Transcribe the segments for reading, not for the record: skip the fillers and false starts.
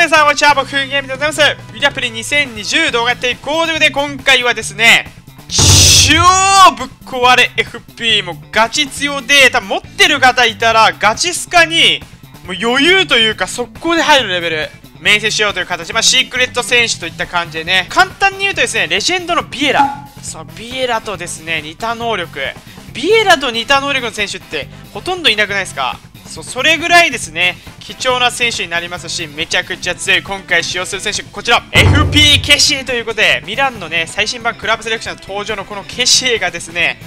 皆さん、こんにちは。僕、ゲームでございます。ミラプリ2020動画やっていこうということで、今回はですね、超ぶっ壊れ FP、もうガチ強で、多分持ってる方いたら、ガチスカに、もう余裕というか、速攻で入るレベル、面接しようという形、まあ、シークレット戦士といった感じでね、簡単に言うとですね、レジェンドのビエラ。そう、ビエラとですね、似た能力。ビエラと似た能力の選手って、ほとんどいなくないですか？そう、それぐらいですね、貴重な選手になりますし、めちゃくちゃ強い。今回使用する選手、こちら FP ケシエということで、ミランのね最新版クラブセレクションの登場のこのケシエがですね、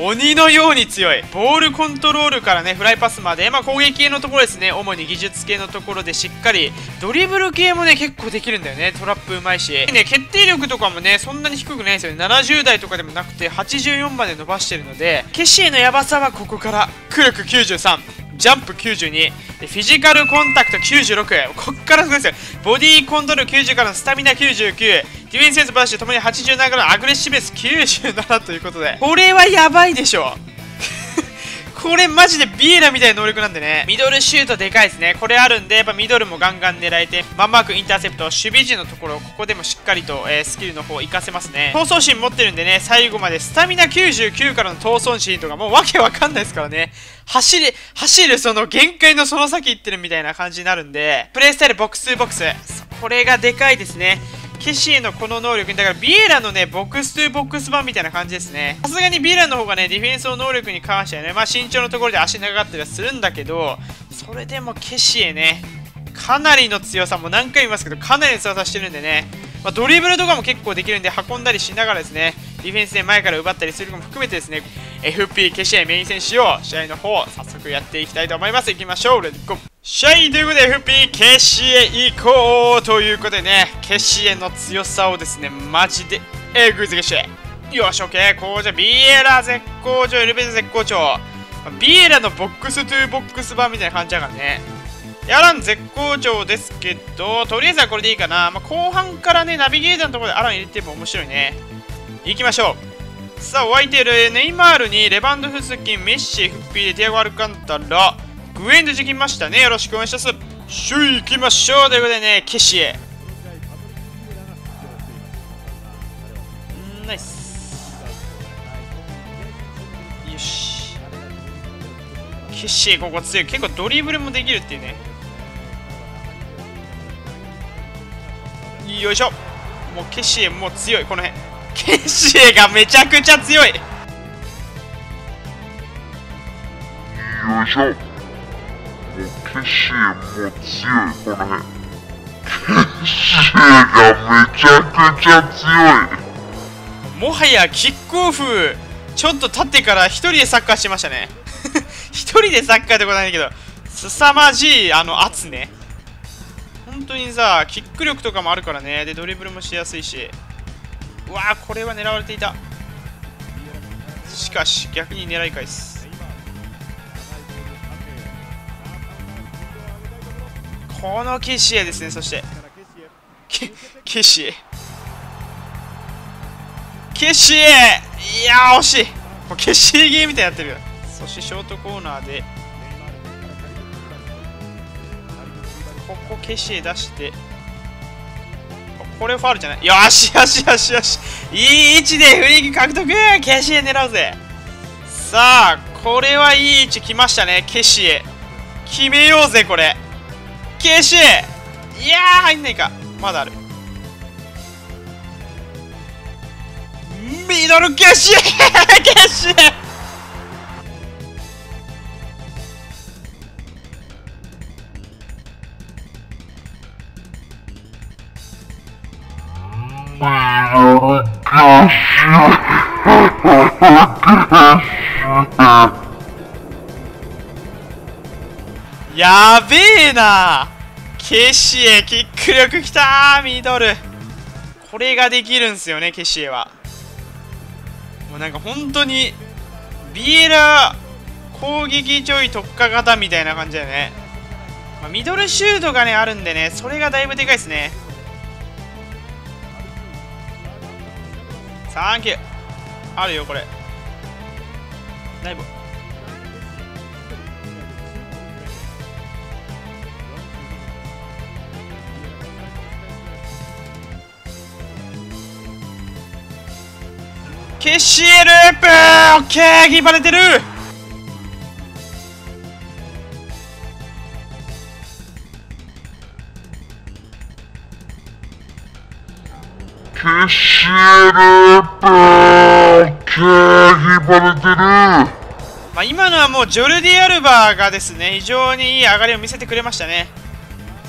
鬼のように強い。ボールコントロールからねフライパスまで、まあ、攻撃系のところですね、主に技術系のところでしっかりドリブル系もね結構できるんだよね。トラップうまいし、ね、決定力とかもねそんなに低くないですよね。70代とかでもなくて84まで伸ばしてるので、ケシエのヤバさはここから。空力93、ジャンプ92、フィジカルコンタクト96、こっからすごいですよ。ボディコントロール90からのスタミナ99、ディフェンスセンスバラシともに87からのアグレッシブス97ということで、これはやばいでしょ。これマジでビエラみたいな能力なんでね。ミドルシュートでかいですね。これあるんで、やっぱミドルもガンガン狙えて、マンマークインターセプト、守備陣のところ、ここでもしっかりと、スキルの方活かせますね。闘争心持ってるんでね、最後までスタミナ99からの闘争心とか、もうわけわかんないですからね。走るその限界のその先行ってるみたいな感じになるんで、プレイスタイルボックス2ボックス。これがでかいですね。ケシエのこの能力に、だからビエラのねボックス2ボックス版みたいな感じですね。さすがにビエラの方がねディフェンスの能力に関してはね、まあ身長のところで足長かったりはするんだけど、それでもケシエねかなりの強さ、もう何回言いますけどかなりの強さしてるんでね、まあ、ドリブルとかも結構できるんで、運んだりしながらですね、ディフェンスで前から奪ったりするのも含めてですね、FP ケシエメイン選手を試合の方早速やっていきたいと思います。いきましょう、レッツゴー。試合ということで FP ケシエ行こうということでね、ケシエの強さをですねマジでえぐいぜケシエ。よし、オッケー。こうじゃビエラ絶好調、エルベー絶好調、ビエラのボックス2ボックス版みたいな感じだからね。ヤラン絶好調ですけど、とりあえずはこれでいいかな。まあ、後半からねナビゲーターのところでアラン入れても面白いね。行きましょう。さあ、お相手でネイマールにレバンドフスキン、メッシ、フッピーでティアゴ・アルカンタラ、グエンドできましたね。よろしくお願いします。シュー行きましょうということでね、ケシエ。ナイス。よし。ケシエ、ここ強い。結構ドリブルもできるっていうね。よいしょ。もうケシエ、もう強い、この辺。ケシエがめちゃくちゃ強い。よいしょ。もうケシエも強い、この辺。ケシエがめちゃくちゃ強い。もはやキックオフちょっと経ってから一人でサッカーしてましたね。一人でサッカーってことないけど、凄まじい圧ね。本当にさ、キック力とかもあるからね。でドリブルもしやすいし。うわー、これは狙われていた。しかし逆に狙い返す。このケシエですね。そしてケシエ、いやー惜しい。もうケシエゲーみたいになってるよ。そしてショートコーナーでここケシエ出して、これファウルじゃない。よしよしよしよし、いい位置でフリーキック獲得。ケシエ狙うぜ。さあ、これはいい位置来ましたね。ケシエ決めようぜ。これケシエ、いやー入んないか。まだある。ミドルケシエ。ケシエやべえな。ケシエキック力きたー。ミドル、これができるんすよね、ケシエは。もうなんか本当にビエラ攻撃ちょい特化型みたいな感じだよね。まあ、ミドルシュートがねあるんでね、それがだいぶでかいですね。サンキュー。あるよ、これナイボ。消しループー、オッケー、ギバれてる。消しループー、オッケー、ギバれてる。まあ今のはもうジョルディ・アルバーがですね、非常にいい上がりを見せてくれましたね。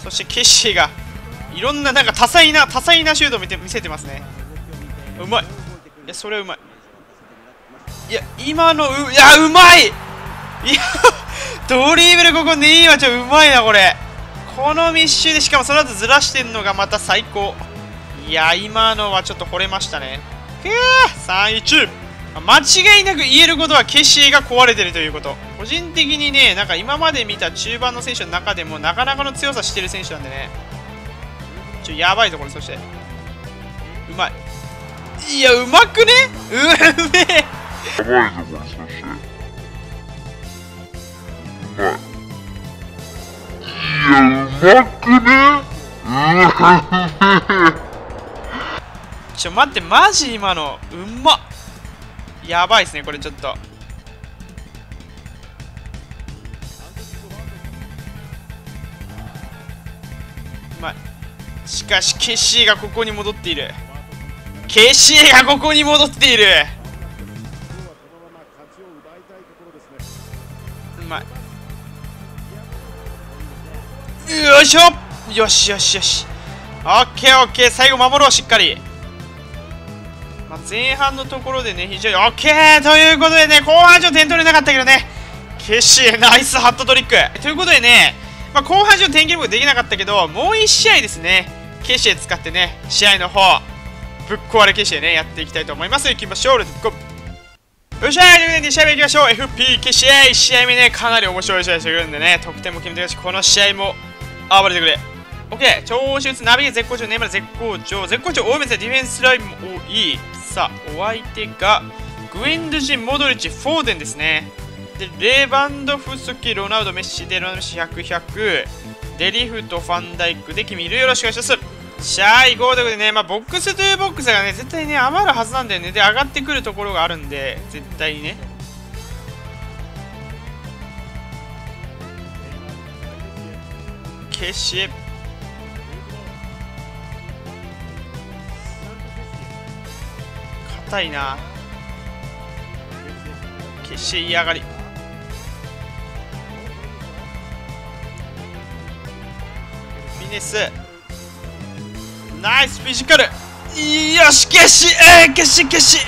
そしてケッシーがいろんななんか多彩なシュートを見せてますね。うまい。いや、それはうまい。いや、今のいや、うまい。いや、ドリーブルここ2位はちょっとうまいな、これ。この密集で、しかもその後ずらしてんのがまた最高。いや、今のはちょっと惚れましたね。くぅ 3-1。間違いなく言えることはケシーが壊れてるということ。個人的にね、なんか今まで見た中盤の選手の中でもなかなかの強さしてる選手なんでね。ちょ、やばいところ、そして。うまい。いや、うまくね、うめえ。やばいぞ、これ、そして。うまい。いや、うまくね、うめえ。ちょ、待って、マジ今の、うまっ。やばいっすね、これちょっと。うまい。しかし、ケシーがここに戻っている。ケシエがここに戻っている。うまい。よいしょ、よしよしよし。オッケーオッケー、最後守ろう、しっかり。まあ、前半のところでね、非常にオッケーということでね、後半ちょっと点取れなかったけどね、ケシエナイスハットトリックということでね、まあ、後半ちょっと点記録できなかったけど、もう1試合ですね、ケシエ使ってね、試合の方ぶっ壊れ消してね、やっていきたいと思います。いきましょう、レッツゴー。よっしゃー、ということで2試合目いきましょう。FP 消し、1試合目ね、かなり面白い試合してくるんでね、得点も決めてくれし、この試合も暴れてくれ。OK、調子打つ、ナビゲー絶好調、ネイマール絶好調、多めですね、ディフェンスラインも多い。さあ、お相手が、グインドゥジン、モドリッチ、フォーデンですね。で、レバンドフスキ、ロナウド、メッシで、ロナウド、メッシ100、100、デリフとファンダイクで、君いる、よろしくお願いします。シャイ5ということでね、まあ、ボックスというボックスがね、絶対ね、余るはずなんだよね。で、上がってくるところがあるんで、絶対にね。消し。硬いな。消し、いい上がり。フィネス。ナイスフィジカル。よし、消し、消し、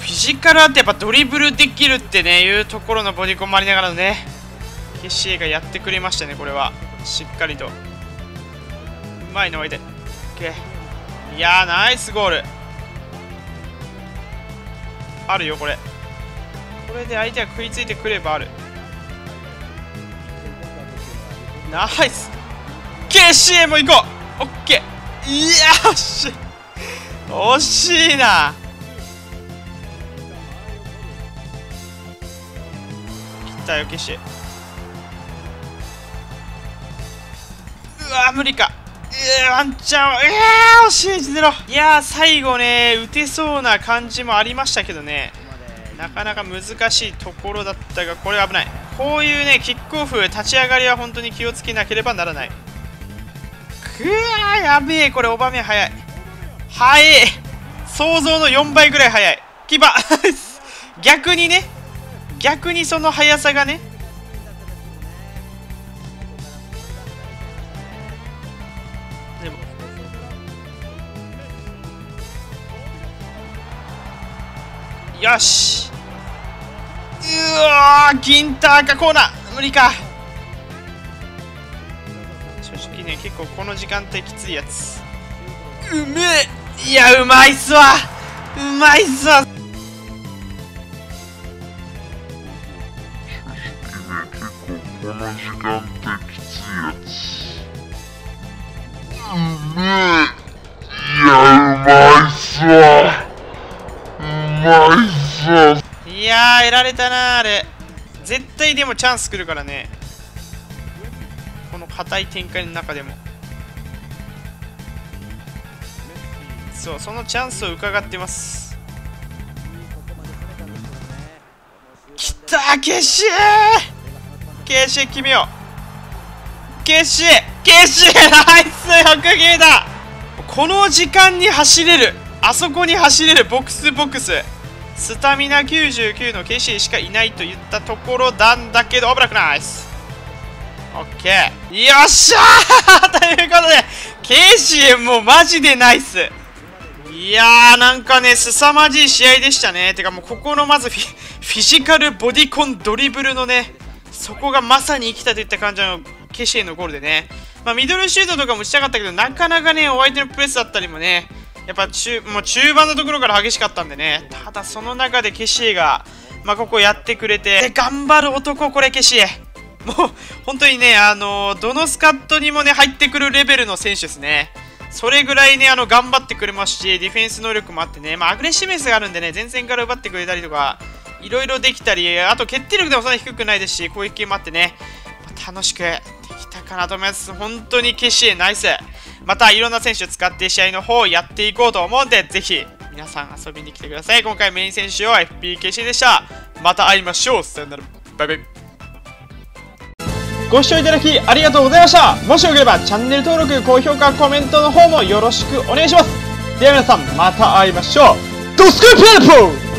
フィジカルあってやっぱドリブルできるってねいうところのボディコンもありながらのね、ケシエがやってくれましたね。これはしっかりとうまいの相手。いやー、ナイスゴールあるよ。これで相手が食いついてくればある。ナイスケシエも行こう。オッケー、よし、惜しいな。来たよ、消し。うわ、無理か。ワンチャン、惜しい、1-0。いやー、最後ね、打てそうな感じもありましたけどね、なかなか難しいところだったが、これは危ない。こういうね、キックオフ、立ち上がりは本当に気をつけなければならない。くわー、やべえ、これ、オバメ早い。早い、想像の4倍ぐらい早い。キーパー逆にね、その速さがね、でもよし、うわー、ギンターかコーナー無理か。正直ね、結構この時間帯きついやつ。うめえ、いや、うまいっすわ。この時間ってきついやつ。うめえ。いや、うまいっすわ。うまいっすわ。いやー、得られたなー、あれ。絶対でもチャンス来るからね。この硬い展開の中でも。そう、そのチャンスを伺ってます。きた、決死。決死、決めよう。決死、決死、ナイス、よく決めた。この時間に走れる、あそこに走れる、ボックスボックス。スタミナ99の決死しかいないと言ったところなんだけど、危なくないっす。オッケー、よっしゃーということで、ケイシーもうマジでナイス。いやー、なんかね、凄まじい試合でしたね。てかもうここのまずフィジカル、ボディコン、ドリブルのね、そこがまさに生きたといった感じのケイシーのゴールでね、まあ、ミドルシュートとかも打ちたかったけど、なかなかね、お相手のプレスだったりもね、やっぱもう中盤のところから激しかったんでね、ただその中でケイシーが、まあ、ここやってくれて、で頑張る男、これケイシー。もう本当にね、どのスカットにもね入ってくるレベルの選手ですね。それぐらいね、頑張ってくれますし、ディフェンス能力もあってね、まあ、アグレッシブネスがあるんでね、前線から奪ってくれたりとか、いろいろできたり、あと決定力でもそんなに低くないですし、攻撃系もあってね、まあ、楽しくできたかなと思います。本当に決してナイス。またいろんな選手を使って試合の方をやっていこうと思うんで、ぜひ皆さん遊びに来てください。今回メイン選手は FP 決してでした。また会いましょう。さよなら。バイバイ。ご視聴いただきありがとうございました。もしよければチャンネル登録、高評価、コメントの方もよろしくお願いします。では皆さん、また会いましょう。ドスクープレープロー。